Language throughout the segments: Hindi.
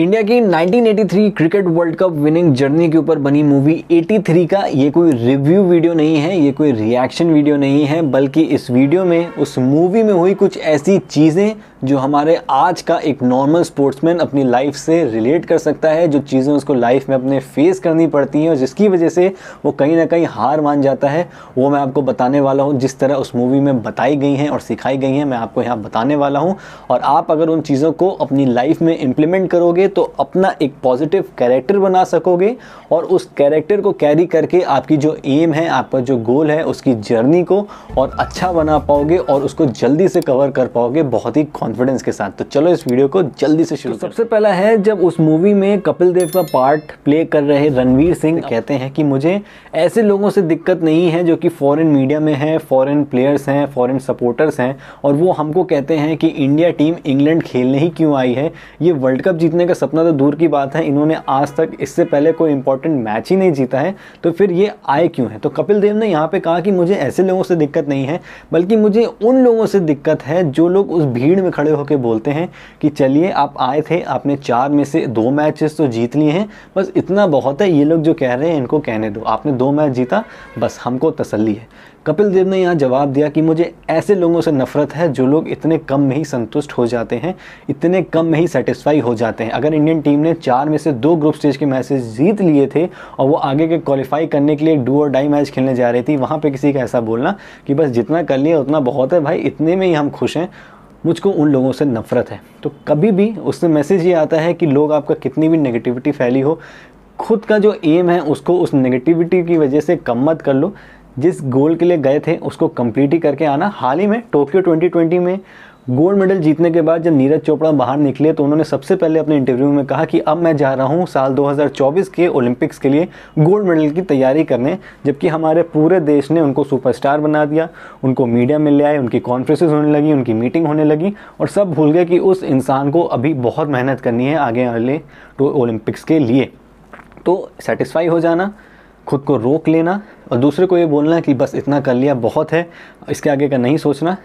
इंडिया की 1983 cricket world cup winning journey के ऊपर बनी मूवी 83 का ये कोई रिव्यू वीडियो नहीं है, ये कोई रिएक्शन वीडियो नहीं है, बल्कि इस वीडियो में उस मूवी में हुई कुछ ऐसी चीज़ें जो हमारे आज का एक नॉर्मल स्पोर्ट्समैन अपनी लाइफ से रिलेट कर सकता है, जो चीज़ें उसको लाइफ में अपने फेस करनी पड़ती हैं और जिसकी वजह से वो कहीं ना कहीं हार मान जाता है, वो मैं आपको बताने वाला हूँ। जिस तरह उस मूवी में बताई गई हैं और सिखाई गई हैं मैं आपको यहाँ बताने वाला हूँ, और आप अगर उन चीज़ों को अपनी लाइफ में इम्प्लीमेंट करोगे तो अपना एक पॉजिटिव कैरेक्टर बना सकोगे और उस कैरेक्टर को कैरी करके आपकी जो एम है, आपका जो गोल है, उसकी जर्नी को और अच्छा बना पाओगे और उसको जल्दी से कवर कर पाओगे बहुत ही कॉन्फिडेंस के साथ। तो चलो इस वीडियो को जल्दी से शुरू। सबसे पहला है, जब उस मूवी में कपिल देव का पार्ट प्ले कर रहे रणवीर सिंह कहते हैं कि मुझे ऐसे लोगों से दिक्कत नहीं है जो कि फॉरेन मीडिया में है, फॉरेन प्लेयर्स हैं, फॉरेन सपोर्टर्स हैं, और वो हमको कहते हैं कि इंडिया टीम इंग्लैंड खेलने ही क्यों आई है, ये वर्ल्ड कप जीतने का सपना तो दूर की बात है, इन्होंने आज तक इससे पहले कोई इंपॉर्टेंट मैच ही नहीं जीता है, तो फिर ये आए क्यों है। तो कपिल देव ने यहाँ पे कहा कि मुझे ऐसे लोगों से दिक्कत नहीं है, बल्कि मुझे उन लोगों से दिक्कत है जो लोग उस भीड़ में खड़े होकर बोलते हैं कि चलिए आप आए थे, आपने 4 में से 2 मैचेस तो जीत लिए हैं, बस इतना बहुत है, ये लोग जो कह रहे हैं इनको कहने दो, आपने 2 मैच जीता, बस हमको तसल्ली है। कपिल देव ने यहाँ जवाब दिया कि मुझे ऐसे लोगों से नफरत है जो लोग इतने कम में ही संतुष्ट हो जाते हैं, इतने कम में ही सेटिस्फाई हो जाते हैं। अगर इंडियन टीम ने 4 में से 2 ग्रुप स्टेज के मैचेस जीत लिए थे और वो आगे के क्वालिफाई करने के लिए डू और डाई मैच खेलने जा रही थी, वहाँ पे किसी का ऐसा बोलना कि बस जितना कर लिया उतना बहुत है भाई, इतने में ही हम खुश हैं, मुझको उन लोगों से नफरत है। तो कभी भी उससे मैसेज ये आता है कि लोग आपका कितनी भी नेगेटिविटी फैली हो, खुद का जो एम है उसको उस नेगेटिविटी की वजह से कम मत कर लो, जिस गोल के लिए गए थे उसको कंप्लीट ही करके आना। हाल ही में टोक्यो 2020 में गोल्ड मेडल जीतने के बाद जब नीरज चोपड़ा बाहर निकले तो उन्होंने सबसे पहले अपने इंटरव्यू में कहा कि अब मैं जा रहा हूं साल 2024 के ओलंपिक्स के लिए गोल्ड मेडल की तैयारी करने, जबकि हमारे पूरे देश ने उनको सुपरस्टार बना दिया, उनको मीडिया में ले आए, उनकी कॉन्फ्रेंसेस होने लगी, उनकी मीटिंग होने लगी, और सब भूल गए कि उस इंसान को अभी बहुत मेहनत करनी है आगे वाले ओलंपिक्स के लिए। तो सेटिस्फाई हो जाना, खुद को रोक लेना और दूसरे को ये बोलना कि बस इतना कर लिया बहुत है, इसके आगे का नहीं सोचना,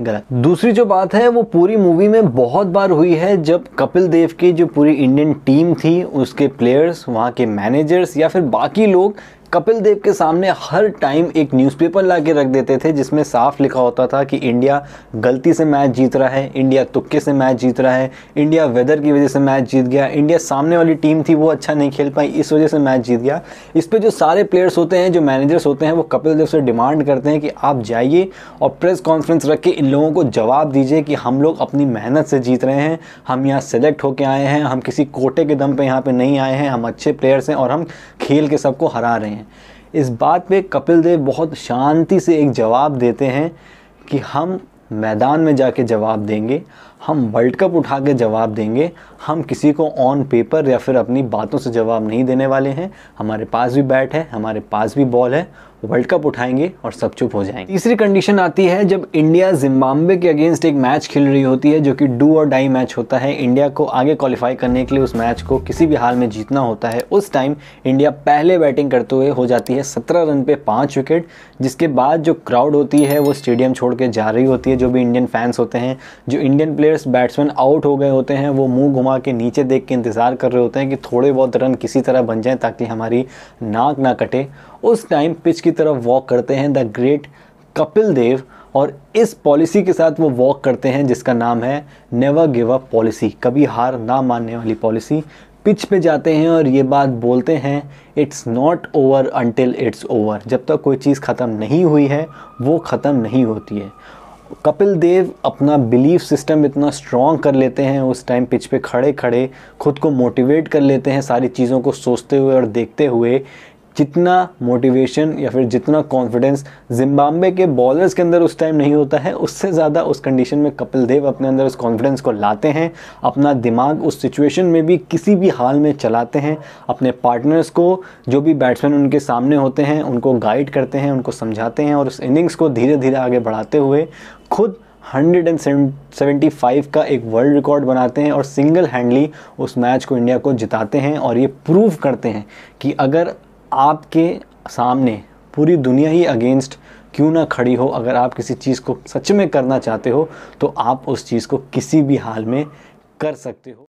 गलत। दूसरी जो बात है वो पूरी मूवी में बहुत बार हुई है, जब कपिल देव की जो पूरी इंडियन टीम थी, उसके प्लेयर्स, वहाँ के मैनेजर्स या फिर बाकी लोग कपिल देव के सामने हर टाइम एक न्यूज़पेपर ला के रख देते थे जिसमें साफ लिखा होता था कि इंडिया गलती से मैच जीत रहा है, इंडिया तुक्के से मैच जीत रहा है, इंडिया वेदर की वजह से मैच जीत गया, इंडिया सामने वाली टीम थी वो अच्छा नहीं खेल पाई इस वजह से मैच जीत गया। इस पे जो सारे प्लेयर्स होते हैं, जो मैनेजर्स होते हैं, वो कपिल देव से डिमांड करते हैं कि आप जाइए और प्रेस कॉन्फ्रेंस रख के इन लोगों को जवाब दीजिए कि हम लोग अपनी मेहनत से जीत रहे हैं, हम यहाँ सेलेक्ट होके आए हैं, हम किसी कोटे के दम पर यहाँ पर नहीं आए हैं, हम अच्छे प्लेयर्स हैं और हम खेल के सबको हरा रहे हैं। इस बात पे कपिल देव बहुत शांति से एक जवाब देते हैं कि हम मैदान में जाके जवाब देंगे, हम वर्ल्ड कप उठा के जवाब देंगे, हम किसी को ऑन पेपर या फिर अपनी बातों से जवाब नहीं देने वाले हैं, हमारे पास भी बैट है, हमारे पास भी बॉल है, वर्ल्ड कप उठाएंगे और सब चुप हो जाएंगे। तीसरी कंडीशन आती है जब इंडिया जिम्बाब्वे के अगेंस्ट एक मैच खेल रही होती है जो कि डू और डाई मैच होता है, इंडिया को आगे क्वालिफाई करने के लिए उस मैच को किसी भी हाल में जीतना होता है। उस टाइम इंडिया पहले बैटिंग करते हुए हो जाती है 17 रन पे 5 विकेट, जिसके बाद जो क्राउड होती है वो स्टेडियम छोड़ के जा रही होती है, जो भी इंडियन फैंस होते हैं, जो इंडियन प्लेयर्स बैट्समैन आउट हो गए होते हैं, वो मुँह घुमा के नीचे देख के इंतज़ार कर रहे होते हैं कि थोड़े बहुत रन किसी तरह बन जाएँ ताकि हमारी नाक ना कटे। उस टाइम पिच की तरफ वॉक करते हैं द ग्रेट कपिल देव, और इस पॉलिसी के साथ वो वॉक करते हैं जिसका नाम है नेवर गिव अप पॉलिसी, कभी हार ना मानने वाली पॉलिसी। पिच पे जाते हैं और ये बात बोलते हैं, it's not over until it's over, जब तक कोई चीज़ ख़त्म नहीं हुई है वो ख़त्म नहीं होती है। कपिल देव अपना बिलीफ सिस्टम इतना स्ट्रॉन्ग कर लेते हैं उस टाइम पिच पे खड़े खड़े, खुद को मोटिवेट कर लेते हैं सारी चीज़ों को सोचते हुए और देखते हुए। जितना मोटिवेशन या फिर जितना कॉन्फिडेंस जिम्बाब्वे के बॉलर्स के अंदर उस टाइम नहीं होता है, उससे ज़्यादा उस कंडीशन में कपिल देव अपने अंदर उस कॉन्फिडेंस को लाते हैं, अपना दिमाग उस सिचुएशन में भी किसी भी हाल में चलाते हैं, अपने पार्टनर्स को, जो भी बैट्समैन उनके सामने होते हैं, उनको गाइड करते हैं, उनको समझाते हैं और उस इनिंग्स को धीरे धीरे आगे बढ़ाते हुए खुद 175 का एक वर्ल्ड रिकॉर्ड बनाते हैं और सिंगल हैंडली उस मैच को इंडिया को जिताते हैं। और ये प्रूव करते हैं कि अगर आपके सामने पूरी दुनिया ही अगेंस्ट क्यों ना खड़ी हो, अगर आप किसी चीज़ को सच में करना चाहते हो तो आप उस चीज़ को किसी भी हाल में कर सकते हो।